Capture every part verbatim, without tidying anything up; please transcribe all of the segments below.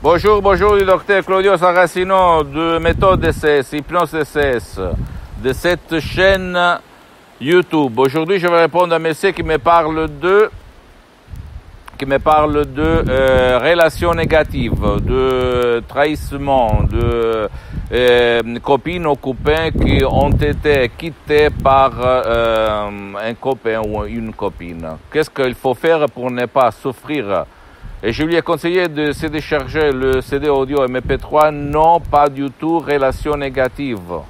Bonjour, bonjour du docteur Claudio Saracino de Méthode S S, Hypnose S S, de cette chaîne YouTube. Aujourd'hui, je vais répondre à un monsieur qui me parle de, qui me parle de euh, relations négatives, de trahissement, de euh, copines ou copains qui ont été quittés par euh, un copain ou une copine. Qu'est-ce qu'il faut faire pour ne pas souffrir? Et je lui ai conseillé de se décharger le C D audio M P trois, non pas du tout relation négative.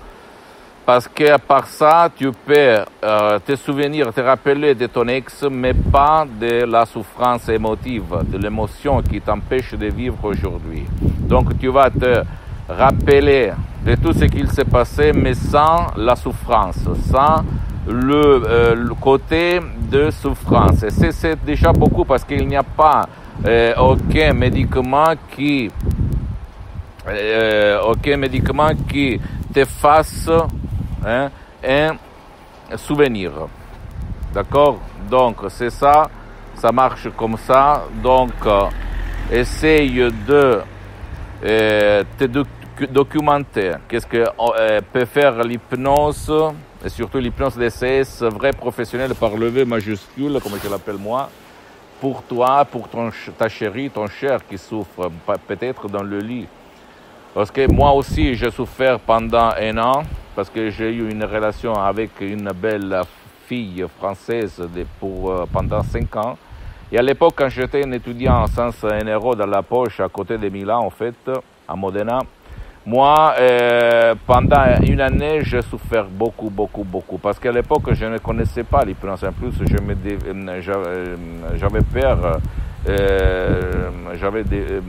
Parce que par ça, tu peux euh, te souvenir, te rappeler de ton ex, mais pas de la souffrance émotive, de l'émotion qui t'empêche de vivre aujourd'hui. Donc tu vas te rappeler de tout ce qu'il s'est passé, mais sans la souffrance, sans le, euh, le côté de souffrance. Et c'est déjà beaucoup parce qu'il n'y a pas Euh, aucun médicament qui euh, aucun médicament qui t'efface hein, un souvenir, d'accord? Donc c'est ça, ça marche comme ça. Donc euh, essaye de euh, te doc documenter qu'est-ce que euh, peut faire l'hypnose, et surtout l'hypnose D C S, vrai professionnel par le V majuscule, comme je l'appelle moi, pour toi, pour ton, ta chérie, ton cher qui souffre, peut-être dans le lit. Parce que moi aussi, j'ai souffert pendant un an, parce que j'ai eu une relation avec une belle fille française de, pour, euh, pendant cinq ans. Et à l'époque, quand j'étais un étudiant sans un euro dans la poche, à côté de Milan, en fait, à Modena, moi, euh, pendant une année, j'ai souffert beaucoup, beaucoup, beaucoup. Parce qu'à l'époque, je ne connaissais pas l'hypnose. En plus, j'avais peur, euh, j'avais euh,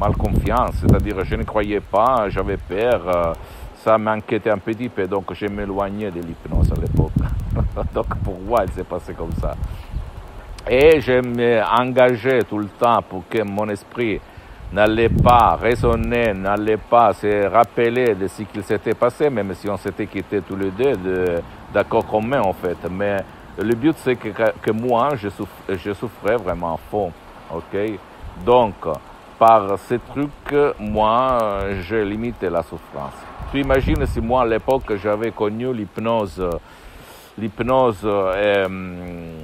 mal confiance. C'est-à-dire, je ne croyais pas, j'avais peur. Euh, ça m'inquiétait un petit peu. Donc, je m'éloignais de l'hypnose à l'époque. Donc, pour moi, il s'est passé comme ça. Et je m'engageais tout le temps pour que mon esprit n'allait pas raisonner, n'allait pas se rappeler de ce qu'il s'était passé, même si on s'était quittés tous les deux, d'accord de, commun en fait. Mais le but, c'est que, que moi, je, souff, je souffrais vraiment à fond, ok? Donc, par ces trucs, moi, je limitais la souffrance. Tu imagines si moi, à l'époque, j'avais connu l'hypnose, l'hypnose... Euh,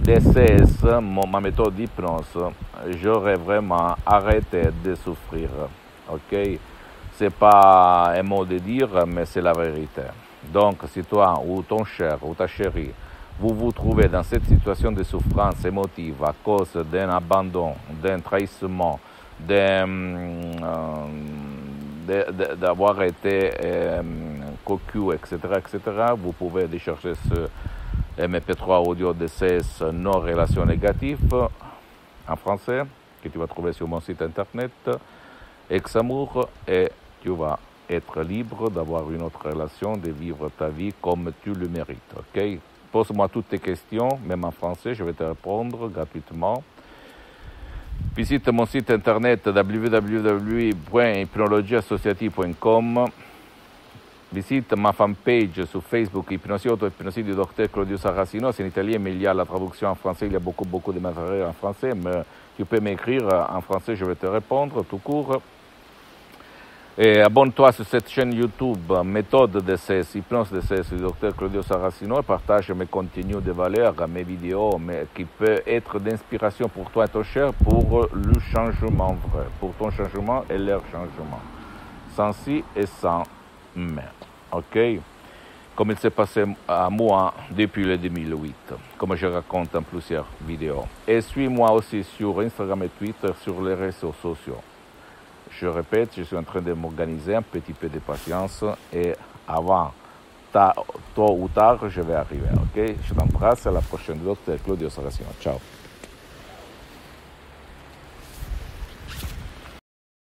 D C S, ma méthode d'hypnose, j'aurais vraiment arrêté de souffrir, ok? C'est pas un mot de dire, mais c'est la vérité. Donc, si toi ou ton cher ou ta chérie, vous vous trouvez dans cette situation de souffrance émotive à cause d'un abandon, d'un trahissement, d'avoir euh, été euh, cocu, et cetera, et cetera, vous pouvez décharger ce M P trois audio D C S non relation négative en français, que tu vas trouver sur mon site internet Examour, et tu vas être libre d'avoir une autre relation, de vivre ta vie comme tu le mérites, ok? Pose-moi toutes tes questions, même en français, je vais te répondre gratuitement. Visite mon site internet w w w point ipnologiassociati point com. Visite ma fanpage su Facebook, Hypnosie Auto, Hypnosie du docteur Claudio Saracino. C'est en italien, mais il y a la traduction en français. Il y a beaucoup, beaucoup de matériel en français. Mais tu peux m'écrire en français, je vais te répondre tout court. Et abonne-toi sur cette chaîne YouTube, Méthode D C S, Hypnose D C S du docteur Claudio Saracino. Et partage mes contenus de valeur, mes vidéos, mais qui peut être d'inspiration pour toi et ton cher, pour le changement vrai, pour ton changement et leur changement. Sans si et sans mais. Ok, comme il s'est passé à moi depuis le deux mille huit, comme je raconte en plusieurs vidéos. Et suis-moi aussi sur Instagram et Twitter, sur les réseaux sociaux. Je répète, je suis en train de m'organiser, un petit peu de patience, et avant, tôt ou tard, je vais arriver. Ok, je t'embrasse, à la prochaine, docteur Claudio Saracino. Ciao.